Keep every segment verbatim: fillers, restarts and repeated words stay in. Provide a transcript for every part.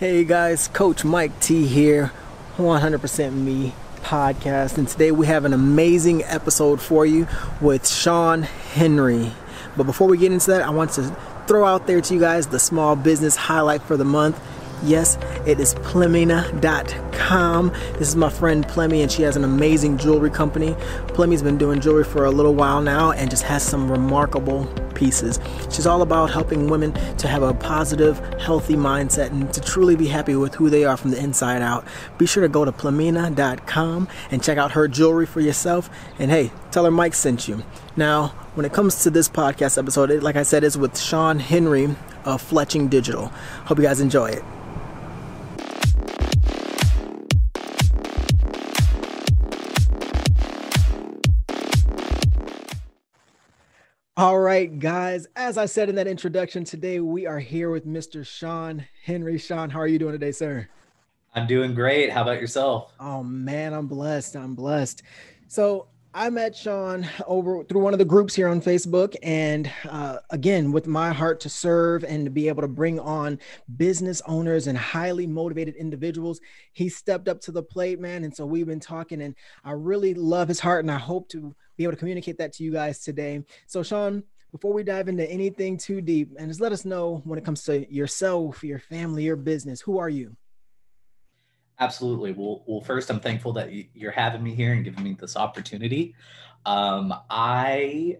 Hey guys, Coach Mike T here, one hundred percent Me Podcast, and today we have an amazing episode for you with Sean Henry. But before we get into that, I want to throw out there to you guys the small business highlight for the month. Yes, it is Plamenna dot com. This is my friend Plemy, and she has an amazing jewelry company. Plemy's been doing jewelry for a little while now and just has some remarkable pieces. She's all about helping women to have a positive, healthy mindset and to truly be happy with who they are from the inside out. Be sure to go to Plamenna dot com and check out her jewelry for yourself. And hey, tell her Mike sent you. Now, when it comes to this podcast episode, it, like I said, is with Sean Henry of Fletching Digital. Hope you guys enjoy it. All right, guys, as I said in that introduction, today we are here with Mister Sean Henry. Sean, how are you doing today, sir? I'm doing great. How about yourself? Oh, man, I'm blessed. I'm blessed. So I met Sean over through one of the groups here on Facebook. And uh, again, with my heart to serve and to be able to bring on business owners and highly motivated individuals, he stepped up to the plate, man. And so we've been talking, and I really love his heart, and I hope to be able to communicate that to you guys today. So Sean, before we dive into anything too deep, and just let us know when it comes to yourself, your family, your business, who are you? Absolutely. Well, well, first, I'm thankful that you're having me here and giving me this opportunity. Um, I,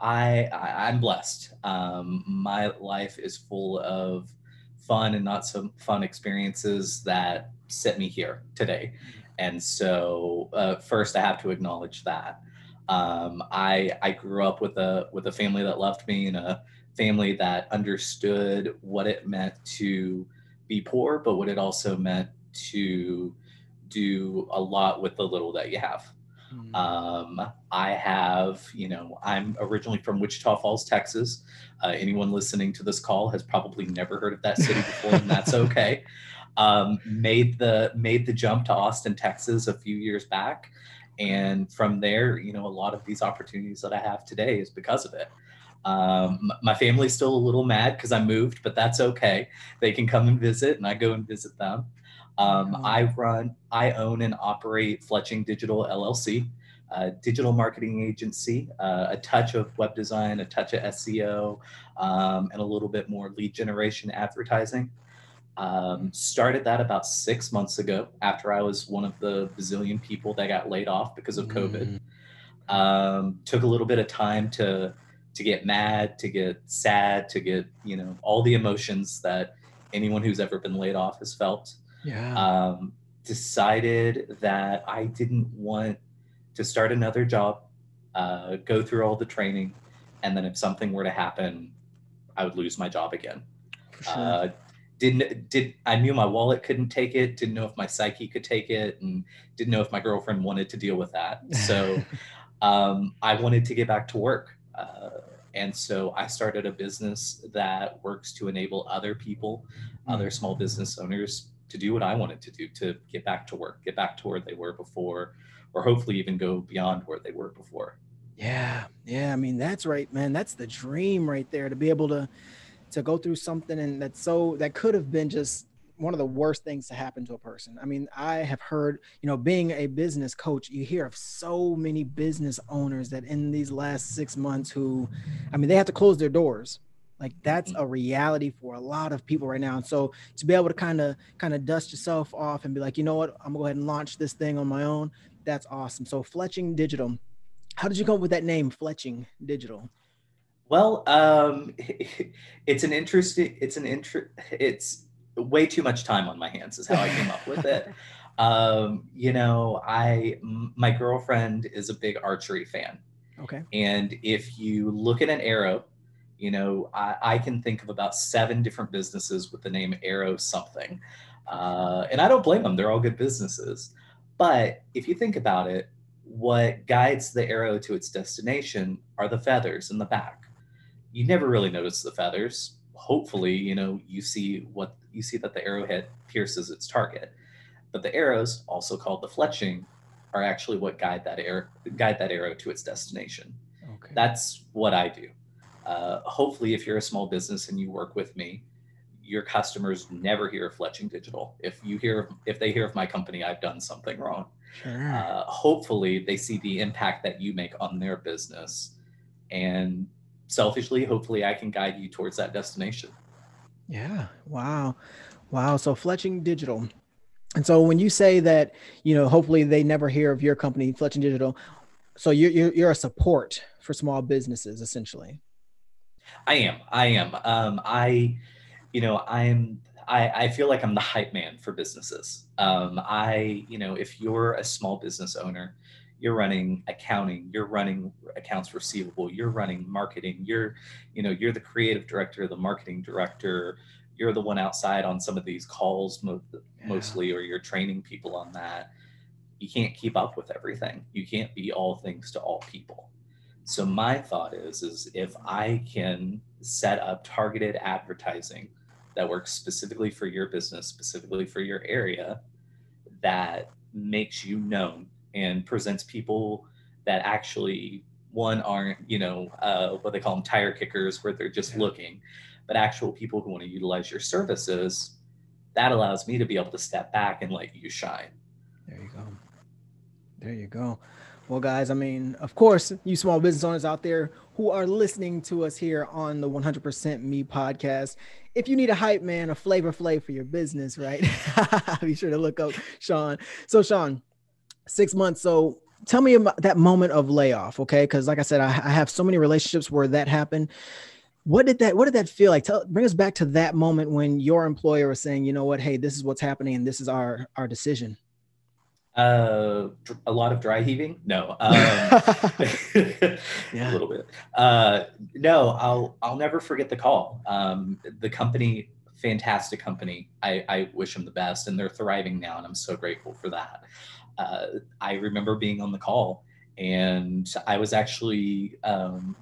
I, I'm blessed. Um, my life is full of fun and not so fun experiences that set me here today. And so uh, first, I have to acknowledge that. Um, I, I grew up with a, with a family that loved me and a family that understood what it meant to be poor, but what it also meant to do a lot with the little that you have. Mm-hmm. Um, I have, you know, I'm originally from Wichita Falls, Texas. Uh, anyone listening to this call has probably never heard of that city before, and that's okay. Um, made the, made the jump to Austin, Texas a few years back. And from there, you know, a lot of these opportunities that I have today is because of it. Um, my family's still a little mad because I moved, but that's okay. They can come and visit, and I go and visit them. Um, oh. I run, I own and operate Fletching Digital L L C, a digital marketing agency, uh, a touch of web design, a touch of S E O, um, and a little bit more lead generation advertising. Um, started that about six months ago after I was one of the bazillion people that got laid off because of COVID. Mm. Um, took a little bit of time to, to get mad, to get sad, to get, you know, all the emotions that anyone who's ever been laid off has felt. Yeah. Um, decided that I didn't want to start another job, uh, go through all the training. And then if something were to happen, I would lose my job again. For sure. Uh, Didn't did I knew my wallet couldn't take it, didn't know if my psyche could take it, and didn't know if my girlfriend wanted to deal with that. So um, I wanted to get back to work. Uh, and so I started a business that works to enable other people, mm-hmm. other small business owners to do what I wanted to do, to get back to work, get back to where they were before, or hopefully even go beyond where they were before. Yeah. Yeah. I mean, that's right, man. That's the dream right there, to be able to to go through something and that's so that could have been just one of the worst things to happen to a person. I mean, I have heard, you know, being a business coach, you hear of so many business owners that in these last six months who, I mean, they have to close their doors. Like that's a reality for a lot of people right now. And so to be able to kind of kind of dust yourself off and be like, you know what, I'm gonna go ahead and launch this thing on my own. That's awesome. So Fletching Digital, how did you come up with that name, Fletching Digital? Well, um, it's an interesting, it's an inter, it's way too much time on my hands is how I came up with it. Um, you know, I, my girlfriend is a big archery fan. Okay. And if you look at an arrow, you know, I, I can think of about seven different businesses with the name Arrow something. Uh, and I don't blame them. They're all good businesses. But if you think about it, what guides the arrow to its destination are the feathers in the back. You never really notice the feathers. Hopefully, you know, you see what you see that the arrowhead pierces its target, but the arrows, also called the fletching, are actually what guide that arrow guide that arrow to its destination. Okay. That's what I do. Uh, hopefully, if you're a small business and you work with me, your customers never hear of Fletching Digital. If you hear, if they hear of my company, I've done something wrong. Sure. Uh, hopefully they see the impact that you make on their business, and selfishly, hopefully I can guide you towards that destination. Yeah. Wow. Wow. So Fletching Digital. And so when you say that, you know, hopefully they never hear of your company, Fletching Digital. So you're, you're, you're a support for small businesses, essentially. I am. I am. Um, I, you know, I'm, I, I feel like I'm the hype man for businesses. Um, I, you know, if you're a small business owner, you're running accounting, you're running accounts receivable, you're running marketing, you're, you know, you're the creative director, the marketing director, you're the one outside on some of these calls mo- yeah. mostly, or you're training people on that. You can't keep up with everything. You can't be all things to all people. So my thought is, is if I can set up targeted advertising that works specifically for your business, specifically for your area, that makes you known and presents people that actually, one, aren't, you know, uh, what they call them, tire kickers, where they're just yeah. looking, but actual people who want to utilize your services, that allows me to be able to step back and let you shine. There you go. There you go. Well, guys, I mean, of course, you small business owners out there who are listening to us here on the one hundred percent Me podcast, if you need a hype man, a flavor flavor for your business, right? Be sure to look up Sean. So, Sean, six months. So tell me about that moment of layoff, okay? Because like I said, I, I have so many relationships where that happened. What did that, what did that feel like? Tell, bring us back to that moment when your employer was saying, you know what, hey, this is what's happening and this is our our decision. Uh, a lot of dry heaving? No. Um, yeah. A little bit. Uh, no, I'll, I'll never forget the call. Um, the company, fantastic company. I, I wish them the best, and they're thriving now, and I'm so grateful for that. Uh, I remember being on the call, and I was actually, um,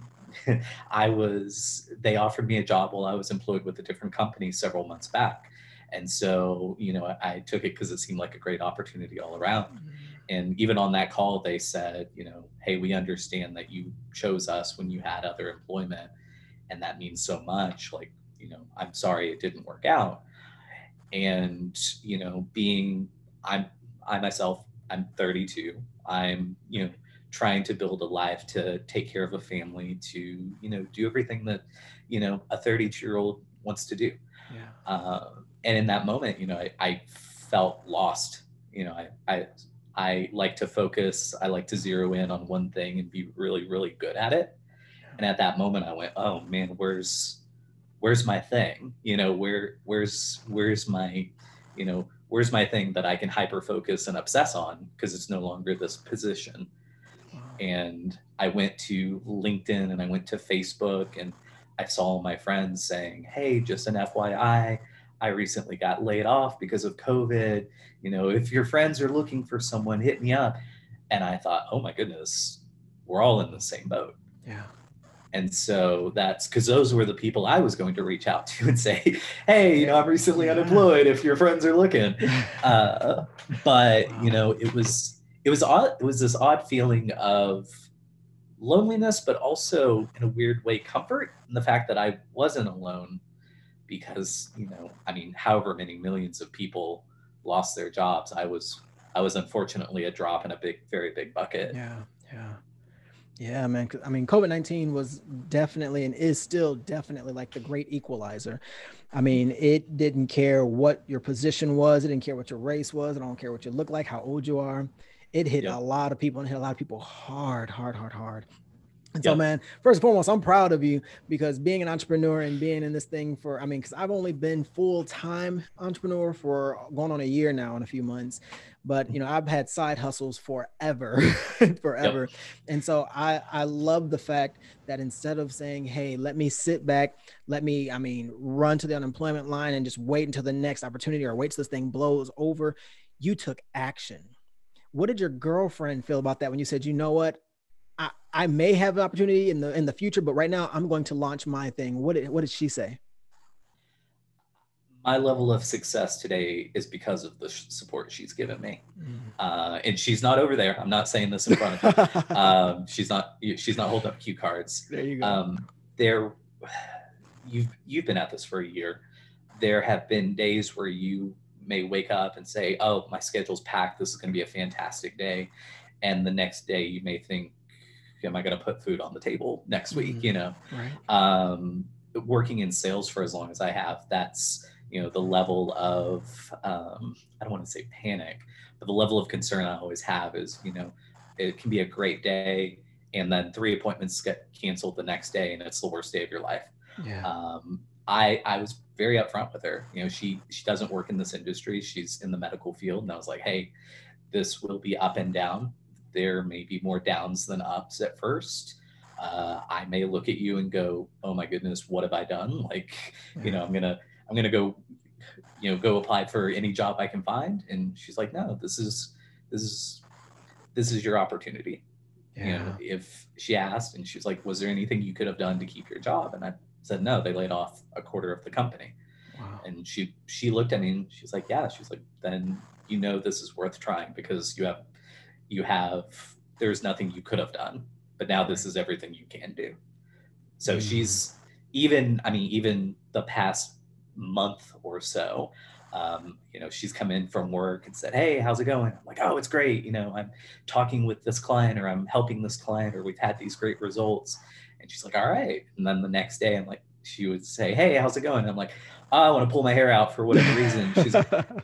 I was, they offered me a job while I was employed with a different company several months back. And so, you know, I took it because it seemed like a great opportunity all around. Mm-hmm. And even on that call, they said, you know, hey, we understand that you chose us when you had other employment, and that means so much. Like, you know, I'm sorry it didn't work out. And, you know, being, I'm, I myself, I'm thirty-two. I'm, you know, trying to build a life, to take care of a family, to, you know, do everything that, you know, a thirty-two-year-old wants to do. Yeah. Uh, and in that moment, you know, I, I felt lost. You know, I, I I like to focus. I like to zero in on one thing and be really, really good at it. And at that moment, I went, oh man, where's where's my thing? You know, where where's where's my, you know, where's my thing that I can hyper focus and obsess on, because it's no longer this position. And I went to LinkedIn and I went to Facebook, and I saw my friends saying, hey, just an F Y I, I recently got laid off because of COVID. You know, if your friends are looking for someone, hit me up. And I thought, oh my goodness, we're all in the same boat. Yeah. And so that's because those were the people I was going to reach out to and say, hey, you know, I'm recently unemployed if your friends are looking. Uh, but, you know, it was, it was odd. It was this odd feeling of loneliness, but also in a weird way, comfort in the fact that I wasn't alone. Because, you know, I mean, however many millions of people lost their jobs, I was, I was unfortunately a drop in a big, very big bucket. Yeah, yeah, yeah, man. I mean, COVID nineteen was definitely, and is still definitely, like the great equalizer. I mean, it didn't care what your position was, it didn't care what your race was, I don't care what you look like, how old you are. It hit yep. a lot of people, and hit a lot of people hard, hard, hard, hard. And so, yep. man, first and foremost, I'm proud of you, because being an entrepreneur and being in this thing for, I mean, because I've only been full-time entrepreneur for going on a year now in a few months, but, you know, I've had side hustles forever, forever. Yep. And so I, I love the fact that instead of saying, hey, let me sit back, let me, I mean, run to the unemployment line and just wait until the next opportunity, or wait till this thing blows over, you took action. What did your girlfriend feel about that when you said, you know what? I, I may have an opportunity in the in the future, but right now I'm going to launch my thing. What did, what did she say? My level of success today is because of the support she's given me. Mm. Uh, and she's not over there. I'm not saying this in front of her. um, she's not she's not holding up cue cards. There you go. Um, there, you've, you've been at this for a year. there have been days where you may wake up and say, oh, my schedule's packed, this is going to be a fantastic day. And the next day you may think, am I going to put food on the table next week? Mm-hmm. You know, right. um, working in sales for as long as I have, that's, you know, the level of, um, I don't want to say panic, but the level of concern I always have is, you know, it can be a great day, and then three appointments get canceled the next day, and it's the worst day of your life. Yeah. Um, I, I was very upfront with her. You know, she, she doesn't work in this industry. She's in the medical field. And I was like, hey, this will be up and down. There may be more downs than ups at first. Uh, I may look at you and go, oh my goodness, what have I done? Like, you know, I'm going to, I'm going to go, you know, go apply for any job I can find. And she's like, no, this is, this is, this is your opportunity. Yeah. You know, if she asked, and she was like, was there anything you could have done to keep your job? And I said, no, they laid off a quarter of the company. Wow. And she, she looked at me and she's like, yeah, she's like, then, you know, this is worth trying, because you have, you have, there's nothing you could have done, but now this is everything you can do. So mm. she's even, I mean, even the past month or so, um, you know, she's come in from work and said, hey, how's it going? I'm like, oh, it's great. You know, I'm talking with this client, or I'm helping this client, or we've had these great results. And she's like, all right. And then the next day, I'm like, she would say, hey, how's it going? And I'm like, oh, I want to pull my hair out for whatever reason. She's,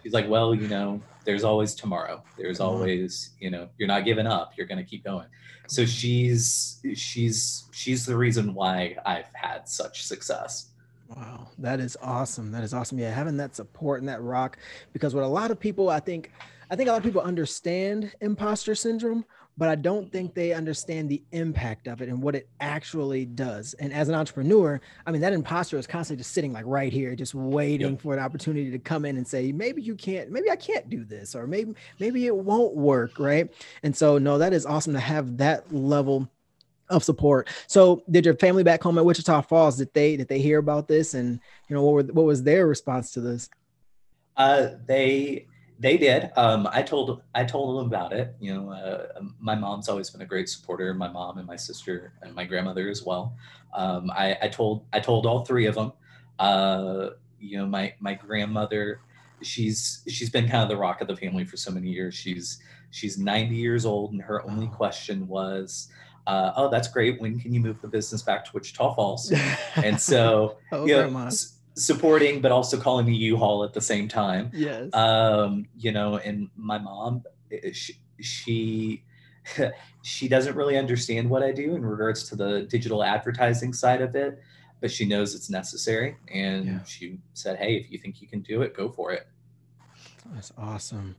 she's like, well, you know, there's always tomorrow. There's always, you know, you're not giving up. You're going to keep going. So she's, she's, she's the reason why I've had such success. Wow. That is awesome. That is awesome. Yeah. Having that support and that rock, because what a lot of people, I think, I think a lot of people understand imposter syndrome, but I don't think they understand the impact of it and what it actually does. And as an entrepreneur, I mean, that imposter is constantly just sitting like right here, just waiting yep. for an opportunity to come in and say, maybe you can't, maybe I can't do this, or maybe, maybe it won't work. Right. And so, no, that is awesome to have that level of support. So did your family back home at Wichita Falls, did they, did they hear about this? And, you know, what were, what was their response to this? Uh, they, They did. Um, I told I told them about it. You know, uh, my mom's always been a great supporter. My mom and my sister and my grandmother as well. Um, I, I told I told all three of them. Uh, you know, my my grandmother, she's she's been kind of the rock of the family for so many years. She's she's ninety years old, and her only question was, uh, "Oh, that's great. When can you move the business back to Wichita Falls?" And so, oh, you know, grandma. Supporting, but also calling the U-Haul at the same time. Yes. Um, you know, and my mom, she, she, she doesn't really understand what I do in regards to the digital advertising side of it, but she knows it's necessary. And yeah. she said, hey, if you think you can do it, go for it. That's awesome.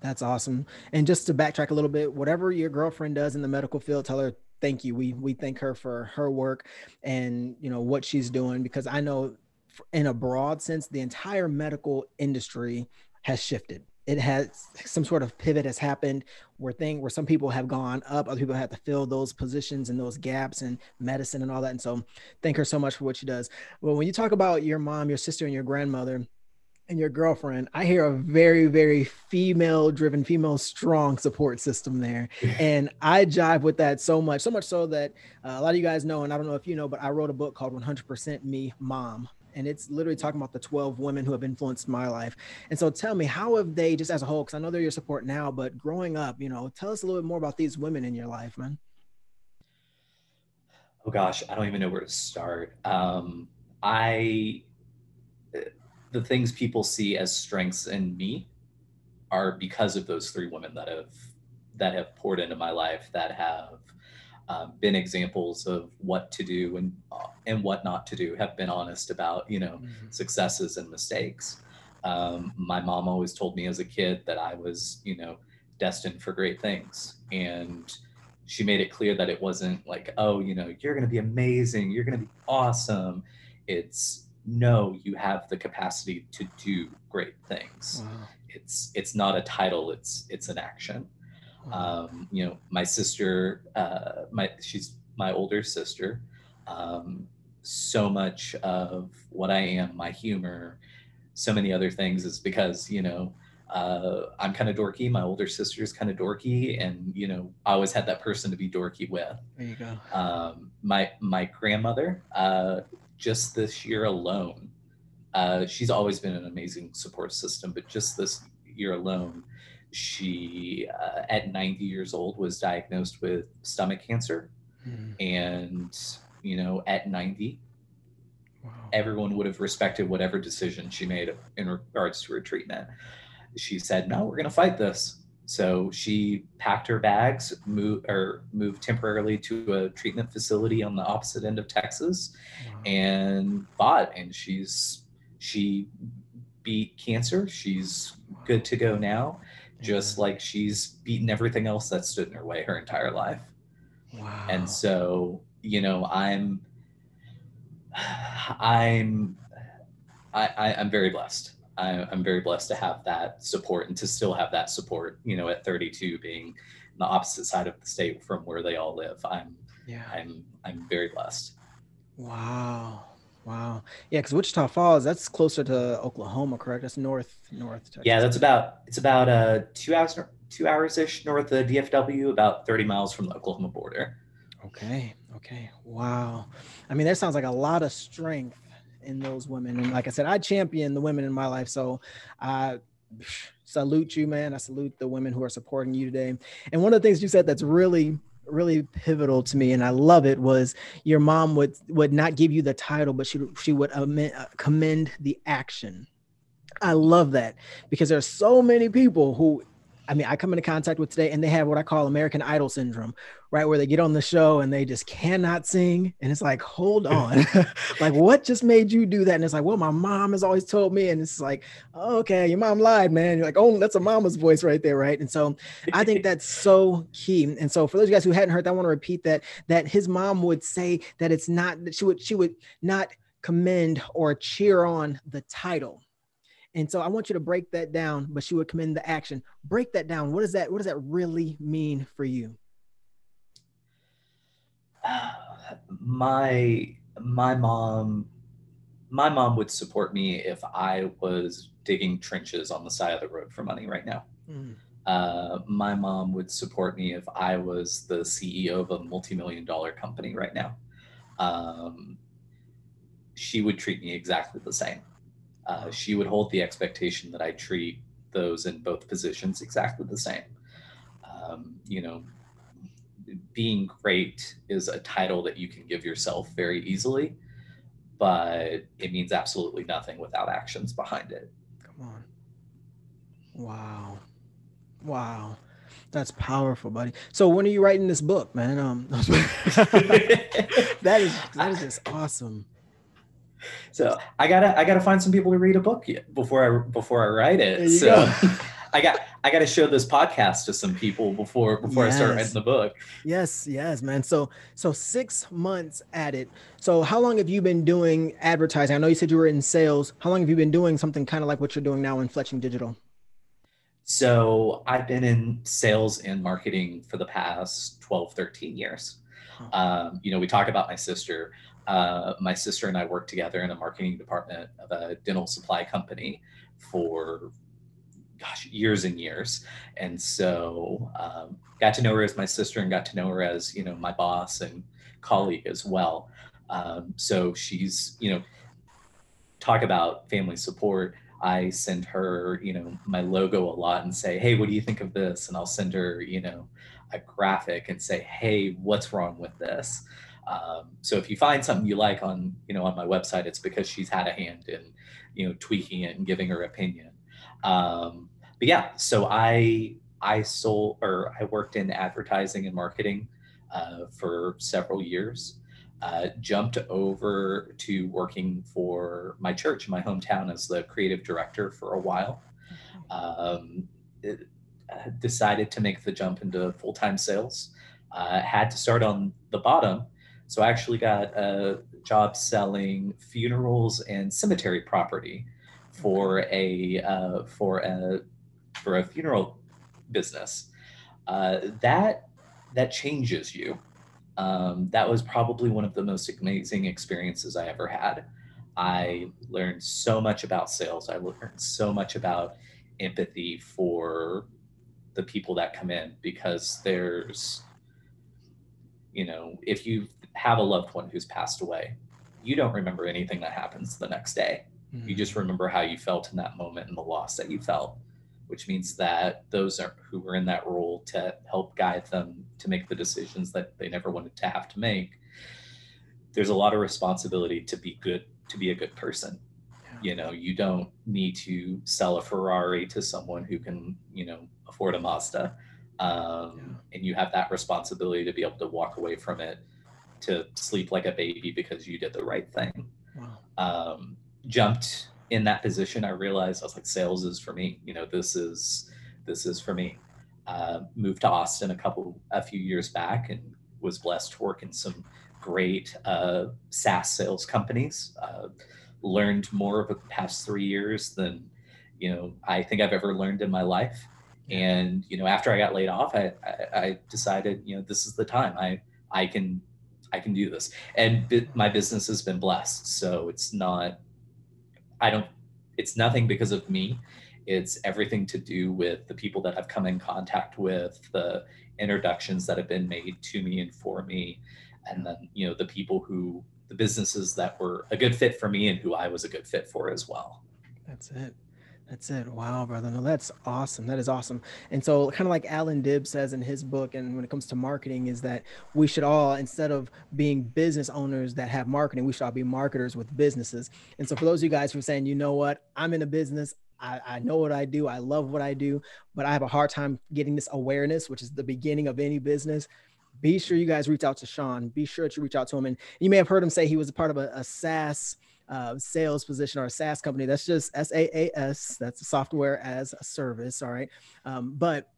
That's awesome. And just to backtrack a little bit, whatever your girlfriend does in the medical field, tell her, thank you. We, we thank her for her work and, you know, what she's doing, because I know in a broad sense, the entire medical industry has shifted. It has some sort of pivot has happened where thing where some people have gone up, other people have to fill those positions and those gaps in medicine and all that. And so thank her so much for what she does. Well, when you talk about your mom, your sister, and your grandmother and your girlfriend, I hear a very, very female driven, female strong support system there. And I jive with that so much, so much so that uh, a lot of you guys know, and I don't know if you know, but I wrote a book called one hundred percent Me Mom. And it's literally talking about the twelve women who have influenced my life. And so tell me, how have they, just as a whole, because I know they're your support now, but growing up, you know, tell us a little bit more about these women in your life, man. Oh gosh, I don't even know where to start. Um, I, the things people see as strengths in me are because of those three women that have, that have poured into my life, that have Um, been examples of what to do and uh, and what not to do, have been honest about, you know, mm-hmm. successes and mistakes. Um, my mom always told me as a kid that I was, you know, destined for great things. And she made it clear that it wasn't like, oh, you know, you're going to be amazing, you're going to be awesome. It's no, you have the capacity to do great things. Wow. It's it's not a title, it's it's an action. Um, you know, my sister, uh, my, she's my older sister. Um, so much of what I am, my humor, so many other things is because, you know, uh, I'm kind of dorky. My older sister is kind of dorky, and, you know, I always had that person to be dorky with. There you go. Um, my, my grandmother, uh, just this year alone, Uh, she's always been an amazing support system, but just this year alone, she uh, at ninety years old was diagnosed with stomach cancer. Mm. And, you know, at ninety, wow, everyone would have respected whatever decision she made in regards to her treatment. She said, no, we're going to fight this. So she packed her bags, moved, or moved temporarily to a treatment facility on the opposite end of Texas, wow, and fought. And she's she beat cancer. She's good to go now, just like she's beaten everything else that stood in her way her entire life. Wow. And so, you know, I'm, I'm, I, I, I'm very blessed. I, I'm very blessed to have that support and to still have that support, you know, at thirty-two, being the opposite side of the state from where they all live. I'm, yeah, I'm, I'm very blessed. Wow. Wow. Yeah. Cause Wichita Falls, that's closer to Oklahoma, correct? That's North, North Texas. Yeah. That's about, it's about uh two hours, two hours ish north of D F W, about thirty miles from the Oklahoma border. Okay. Okay. Wow. I mean, that sounds like a lot of strength in those women. And like I said, I champion the women in my life. So I salute you, man. I salute the women who are supporting you today. And one of the things you said that's really, really pivotal to me, and I love it, was your mom would, would not give you the title, but she, she would commend the action. I love that, because there are so many people who, I mean, I come into contact with today, and they have what I call American Idol syndrome, right? Where they get on the show and they just cannot sing. And it's like, hold on, like, what just made you do that? And it's like, well, my mom has always told me. And it's like, oh, okay, your mom lied, man. You're like, oh, that's a mama's voice right there, right? And so I think that's so key. And so for those of you guys who hadn't heard that, I want to repeat that, that his mom would say that it's not, that she would, she would not commend or cheer on the title. And so I want you to break that down, but she would commend the action. Break that down. What does that, what does that really mean for you? Uh, my, my mom, my mom would support me if I was digging trenches on the side of the road for money right now. Mm. Uh, my mom would support me if I was the C E O of a multi-million dollar company right now. Um, she would treat me exactly the same. Uh, she would hold the expectation that I treat those in both positions exactly the same. Um, you know, being great is a title that you can give yourself very easily, but it means absolutely nothing without actions behind it. Come on. Wow. Wow. That's powerful, buddy. So when are you writing this book, man? Um, that is, that is just awesome. So I gotta, I gotta find some people to read a book yet before I, before I write it. So go. I got, I gotta show this podcast to some people before, before yes. I start writing the book. Yes. Yes, man. So, so six months at it. So how long have you been doing advertising? I know you said you were in sales. How long have you been doing something kind of like what you're doing now in Fletching Digital? So I've been in sales and marketing for the past twelve, thirteen years. Huh. Um, you know, we talk about my sister. Uh, my sister and I worked together in a marketing department of a dental supply company for, gosh, years and years. And so um, got to know her as my sister and got to know her as, you know, my boss and colleague as well. Um, so she's, you know, talk about family support. I send her, you know, my logo a lot and say, hey, what do you think of this? And I'll send her, you know, a graphic and say, hey, what's wrong with this? Um, so if you find something you like on, you know, on my website, it's because she's had a hand in, you know, tweaking it and giving her opinion. Um, but yeah, so I, I sold, or I worked in advertising and marketing, uh, for several years, uh, jumped over to working for my church in my hometown as the creative director for a while, um, it, uh, decided to make the jump into full-time sales, uh, had to start on the bottom. So I actually got a job selling funerals and cemetery property for a uh, for a for a funeral business. Uh, that that changes you. Um, that was probably one of the most amazing experiences I ever had. I learned so much about sales. I learned so much about empathy for the people that come in, because there's, you know, if you have a loved one who's passed away, you don't remember anything that happens the next day. Mm-hmm. You just remember how you felt in that moment and the loss that you felt, which means that those are, who were in that role to help guide them to make the decisions that they never wanted to have to make. There's a lot of responsibility to be good, to be a good person. Yeah. You know, you don't need to sell a Ferrari to someone who can, you know, afford a Mazda. Um, yeah. And you have that responsibility to be able to walk away from it, to sleep like a baby because you did the right thing. Wow. Um, jumped in that position, I realized, I was like, sales is for me. You know, this is, this is for me. Uh, moved to Austin a couple, a few years back, and was blessed to work in some great uh, SaaS sales companies. Uh, learned more over the past three years than, you know, I think I've ever learned in my life. And, you know, after I got laid off, I, I, I decided, you know, this is the time I, I can, I can do this. And bi- my business has been blessed. So it's not, I don't, it's nothing because of me. It's everything to do with the people that I've come in contact with, the introductions that have been made to me and for me. And then, you know, the people who, the businesses that were a good fit for me and who I was a good fit for as well. That's it. That's it. Wow, brother. No, that's awesome. That is awesome. And so kind of like Alan Dibb says in his book, and when it comes to marketing, is that we should all, instead of being business owners that have marketing, we should all be marketers with businesses. And so for those of you guys who are saying, you know what, I'm in a business, I, I know what I do, I love what I do, but I have a hard time getting this awareness, which is the beginning of any business, be sure you guys reach out to Sean. Be sure to reach out to him. And you may have heard him say he was a part of a, a SaaS uh, sales position or a SaaS company. That's just S A A S. That's software as a service. All right. Um, but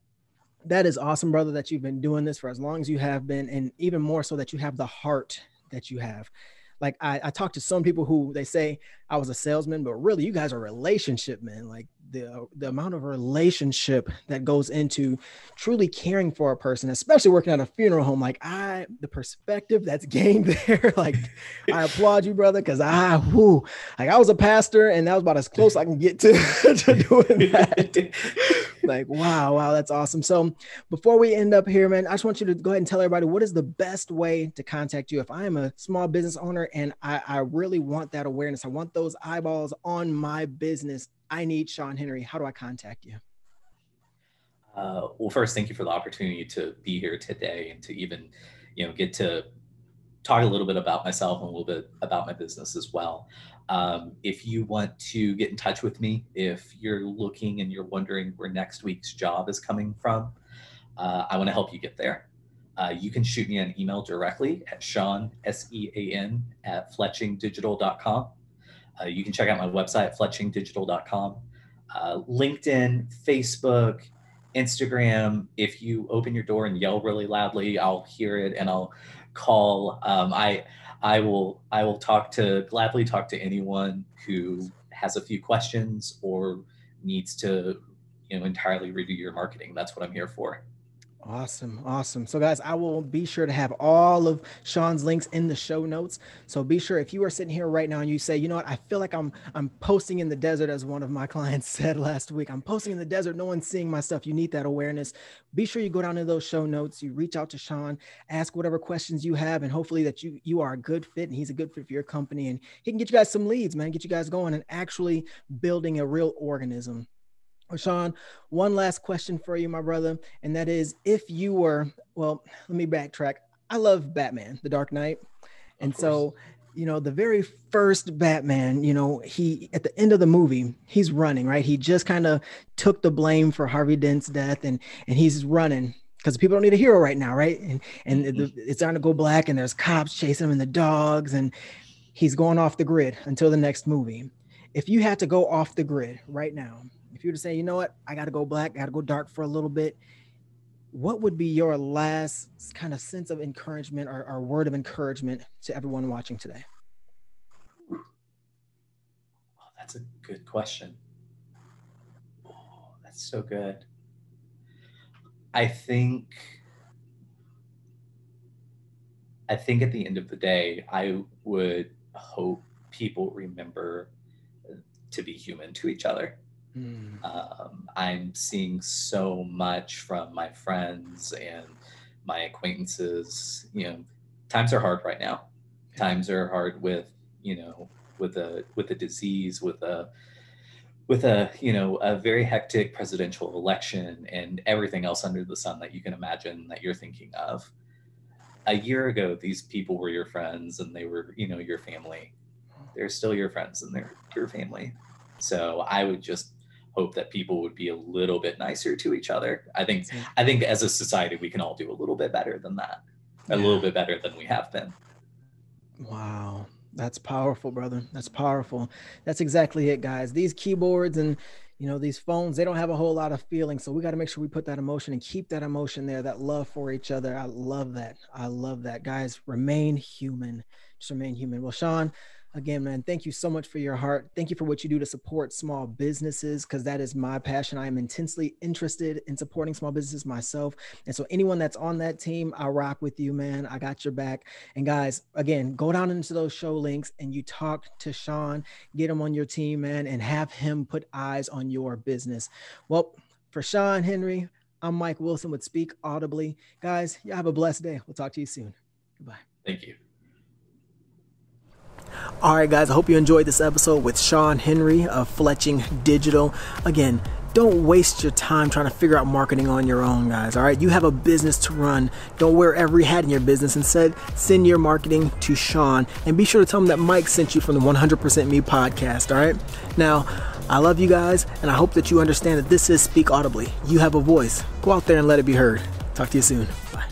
that is awesome, brother, that you've been doing this for as long as you have been, and even more so that you have the heart that you have. Like I, I talked to some people who they say I was a salesman, but really you guys are relationship men. Like the the amount of relationship that goes into truly caring for a person, especially working at a funeral home. Like I, the perspective that's gained there. Like I applaud you, brother, because I, whoo, like I was a pastor, and that was about as close I can get to, to doing that. Like wow, wow, that's awesome. So before we end up here, man, I just want you to go ahead and tell everybody what is the best way to contact you if I am a small business owner. And I, I really want that awareness. I want those eyeballs on my business. I need Sean Henry. How do I contact you? Uh, well, first, thank you for the opportunity to be here today and to even, you know, get to talk a little bit about myself and a little bit about my business as well. Um, if you want to get in touch with me, if you're looking and you're wondering where next week's job is coming from, uh, I want to help you get there. Uh, you can shoot me an email directly at Sean, S E A N, at fletching digital dot com. Uh, you can check out my website, fletching digital dot com. Uh, LinkedIn, Facebook, Instagram. If you open your door and yell really loudly, I'll hear it and I'll call. Um, I I will I will talk to gladly talk to anyone who has a few questions or needs to, you know, entirely redo your marketing. That's what I'm here for. Awesome. Awesome. So guys, I will be sure to have all of Sean's links in the show notes. So be sure, if you are sitting here right now and you say, you know what, I feel like I'm, I'm posting in the desert, as one of my clients said last week, I'm posting in the desert. No one's seeing my stuff. You need that awareness. Be sure you go down to those show notes. You reach out to Sean, ask whatever questions you have, and hopefully that you, you are a good fit and he's a good fit for your company, and he can get you guys some leads, man, get you guys going and actually building a real organism. Sean, one last question for you, my brother, and that is, if you were, well, let me backtrack. I love Batman, The Dark Knight. And so, you know, the very first Batman, you know, he, at the end of the movie, he's running, right? He just kind of took the blame for Harvey Dent's death, and and he's running because people don't need a hero right now, right? And, and mm-hmm. it's starting to go black, and there's cops chasing him and the dogs, and he's going off the grid until the next movie. If you had to go off the grid right now, if you were to say, you know what, I got to go black, I got to go dark for a little bit, what would be your last kind of sense of encouragement or, or word of encouragement to everyone watching today? Oh, that's a good question. Oh, that's so good. I think, I think at the end of the day, I would hope people remember to be human to each other. Mm. Um, I'm seeing so much from my friends and my acquaintances. You know, times are hard right now. Times are hard with, you know, with a with a disease, with a with a you know a very hectic presidential election and everything else under the sun that you can imagine that you're thinking of. A year ago, these people were your friends and they were, you know, your family. They're still your friends and they're your family. So I would just hope that people would be a little bit nicer to each other. I think, I think as a society, we can all do a little bit better than that, a yeah. little bit better than we have been. Wow. That's powerful, brother. That's powerful. That's exactly it, guys. These keyboards and, you know, these phones, they don't have a whole lot of feeling. So we got to make sure we put that emotion and keep that emotion there, that love for each other. I love that. I love that. Guys, remain human. Just remain human. Well, Sean, again, man, thank you so much for your heart. Thank you for what you do to support small businesses, because that is my passion. I am intensely interested in supporting small businesses myself. And so anyone that's on that team, I rock with you, man. I got your back. And guys, again, go down into those show links and you talk to Sean, get him on your team, man, and have him put eyes on your business. Well, for Sean Henry, I'm Mike Wilson with Speak Audibly. Guys, y'all have a blessed day. We'll talk to you soon. Goodbye. Thank you. All right, guys, I hope you enjoyed this episode with Sean Henry of Fletching Digital. Again, don't waste your time trying to figure out marketing on your own, guys. All right, you have a business to run. Don't wear every hat in your business. Instead, send your marketing to Sean, and be sure to tell him that Mike sent you from the one hundred percent Me Podcast. All right, now I love you guys, and I hope that you understand that this is Speak Audibly. You have a voice. Go out there and let it be heard. Talk to you soon. Bye.